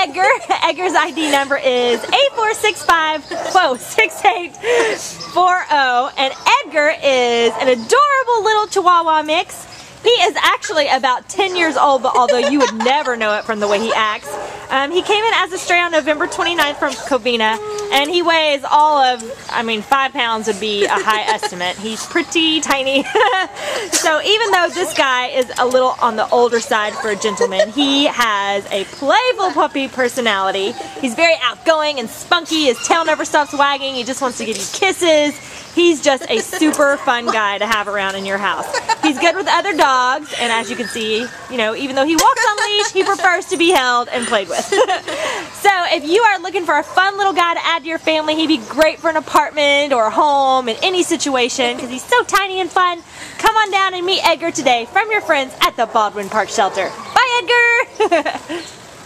Edgar. Edgar's ID number is 6840, and Edgar is an adorable little Chihuahua mix. He is actually about 10 years old, but although you would never know it from the way he acts. He came in as a stray on November 29th from Covina, and he weighs all of, 5 pounds would be a high estimate. He's pretty tiny. So even though this guy is a little on the older side for a gentleman, he has a playful puppy personality. He's very outgoing and spunky. His tail never stops wagging. He just wants to give you kisses. He's just a super fun guy to have around in your house. He's good with other dogs, and as you can see, even though he walks on leash, he prefers to be held and played with. So if you are looking for a fun little guy to add to your family, he'd be great for an apartment or a home in any situation because he's so tiny and fun. Come on down and meet Edgar today from your friends at the Baldwin Park Shelter. Bye, Edgar!